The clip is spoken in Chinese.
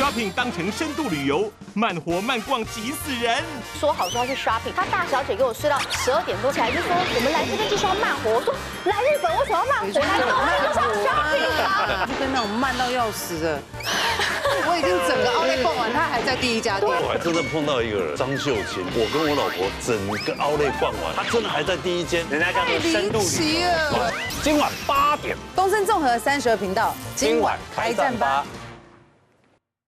shopping 当成深度旅游，慢活慢逛急死人。说好说要去 shopping， 她大小姐给我睡到12点多起来，就说我们来这边就是要慢活。我说来日本为什么要慢活？来东京就是要 shopping 啊！就跟那种慢到要死的。我已经整个奥莱逛完，她还在第一家店。我还真的碰到一个人，张秀琴。我跟我老婆整个奥莱逛完，她真的还在第一间。人家叫做深度旅游。今晚8点，东森综合32频道，今晚开战吧。